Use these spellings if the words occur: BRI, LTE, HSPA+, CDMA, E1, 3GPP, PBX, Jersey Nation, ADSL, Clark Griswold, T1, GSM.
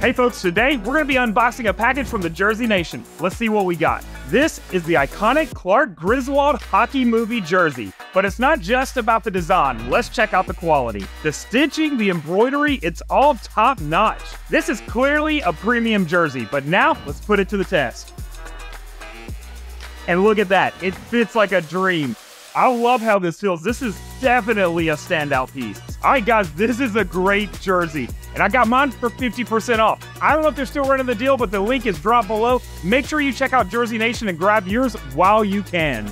Hey folks, today we're gonna be unboxing a package from the Jersey Nation. Let's see what we got. This is the iconic Clark Griswold hockey movie jersey, but it's not just about the design. Let's check out the quality. The stitching, the embroidery, it's all top notch. This is clearly a premium jersey, but now let's put it to the test. And look at that, it fits like a dream. I love how this feels. This is definitely a standout piece. All right, guys, this is a great jersey, and I got mine for 50% off. I don't know if they're still running the deal, but the link is dropped below. Make sure you check out Jersey Nation and grab yours while you can.